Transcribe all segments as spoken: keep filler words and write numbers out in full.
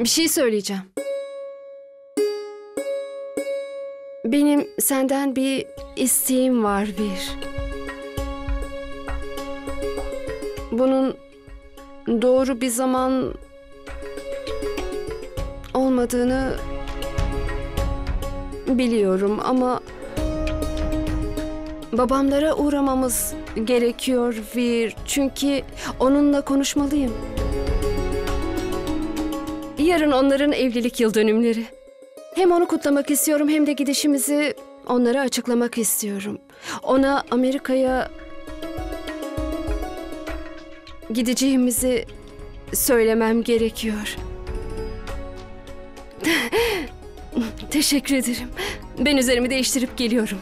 Bir şey söyleyeceğim. Benim senden bir isteğim var Veer. Bunun doğru bir zaman olmadığını biliyorum ama babamlara uğramamız gerekiyor Veer. Çünkü onunla konuşmalıyım. Yarın onların evlilik yıl dönümleri. Hem onu kutlamak istiyorum hem de gidişimizi onlara açıklamak istiyorum. Ona Amerika'ya gideceğimizi söylemem gerekiyor. Teşekkür ederim. Ben üzerimi değiştirip geliyorum.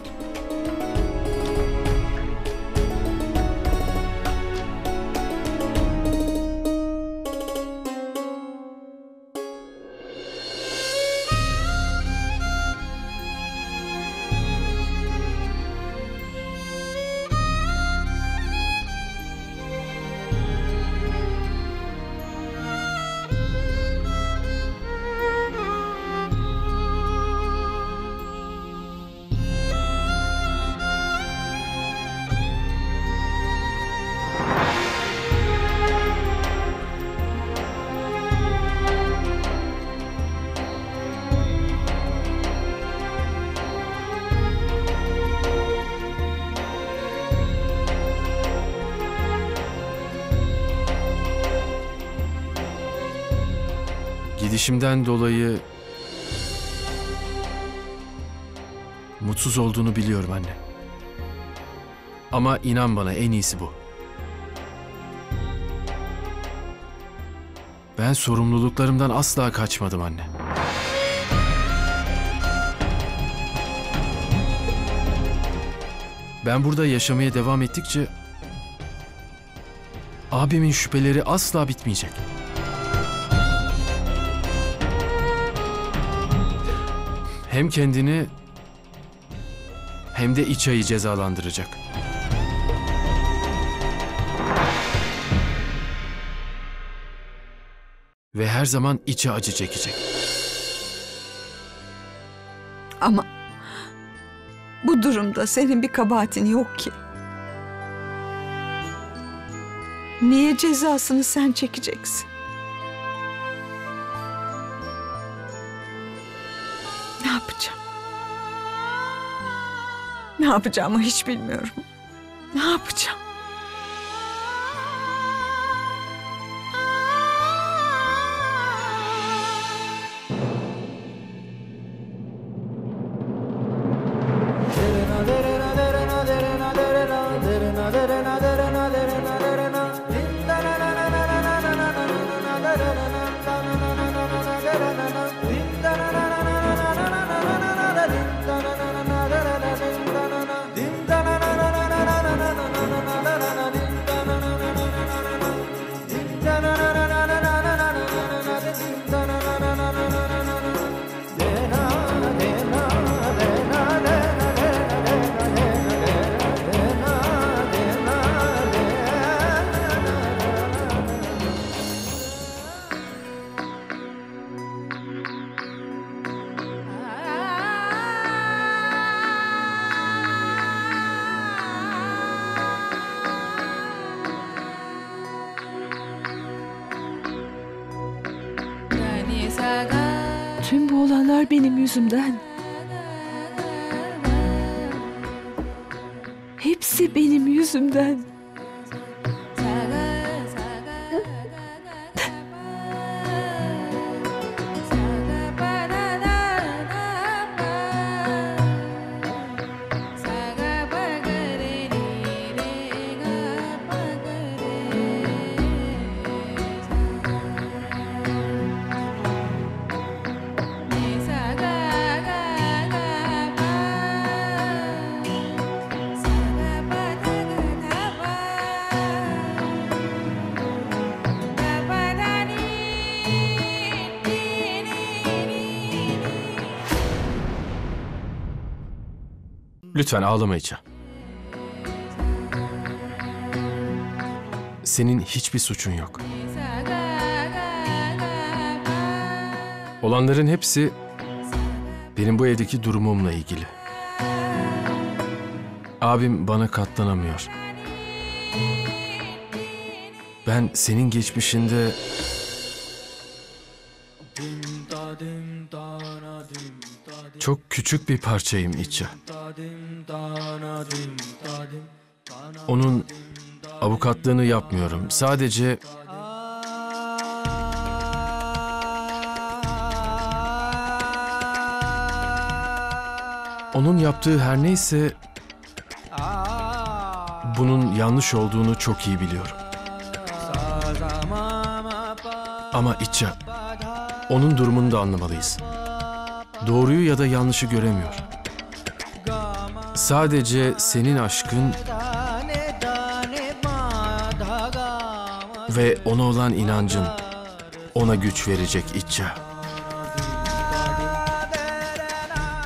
Gidişimden dolayı mutsuz olduğunu biliyorum anne. Ama inan bana en iyisi bu. Ben sorumluluklarımdan asla kaçmadım anne. Ben burada yaşamaya devam ettikçe abimin şüpheleri asla bitmeyecek. Hem kendini hem de İchcha'yı cezalandıracak. Ve her zaman İchcha acı çekecek. Ama bu durumda senin bir kabahatin yok ki. Niye cezasını sen çekeceksin? Ne yapacağımı hiç bilmiyorum. Ne yapacağım? Tüm bu olanlar benim yüzümden. Hepsi benim yüzümden. Lütfen ağlama İchcha. Senin hiçbir suçun yok. Olanların hepsi benim bu evdeki durumumla ilgili. Abim bana katlanamıyor. Ben senin geçmişinde... çok küçük bir parçayım Ichcha. Onun avukatlığını yapmıyorum. Sadece... onun yaptığı her neyse... bunun yanlış olduğunu çok iyi biliyorum. Ama Ichcha, onun durumunu da anlamalıyız. Doğruyu ya da yanlışı göremiyor. Sadece senin aşkın ve ona olan inancın ona güç verecek Ichcha.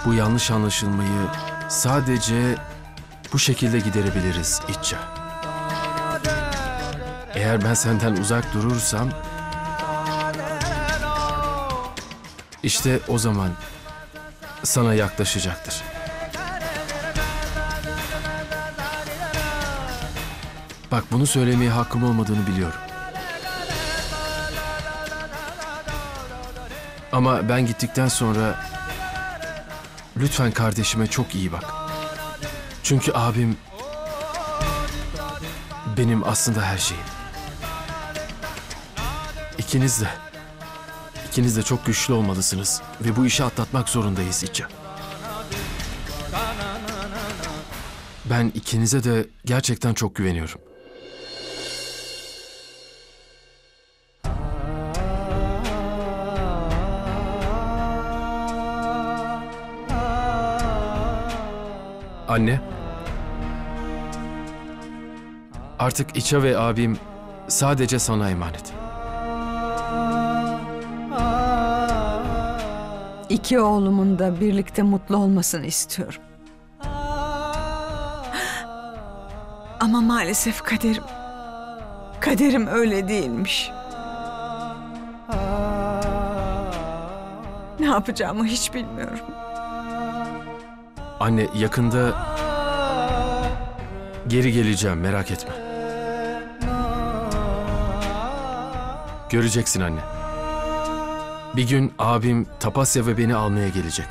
Bu yanlış anlaşılmayı sadece bu şekilde giderebiliriz Ichcha. Eğer ben senden uzak durursam, işte o zaman sana yaklaşacaktır. Bak, bunu söylemeye hakkım olmadığını biliyorum. Ama ben gittikten sonra lütfen kardeşime çok iyi bak. Çünkü abim benim aslında her şeyim. İkiniz de, ikiniz de çok güçlü olmalısınız ve bu işi atlatmak zorundayız Ichcha. Ben ikinize de gerçekten çok güveniyorum. Anne, artık Ichcha ve abim sadece sana emanet. İki oğlumun da birlikte mutlu olmasını istiyorum. Ama maalesef kaderim, kaderim öyle değilmiş. Ne yapacağımı hiç bilmiyorum. Anne, yakında geri geleceğim, merak etme. Göreceksin anne. Bir gün abim Tapasya ve beni almaya gelecek.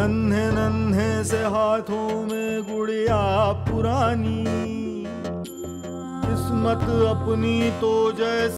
नन्हे नन्हे से हाथों में गुड़िया पुरानी किस्मत अपनी तो जैसे